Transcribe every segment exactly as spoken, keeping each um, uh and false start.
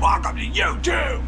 Welcome to YouTube!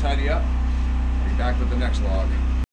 tidy up. I'll be back with the next log.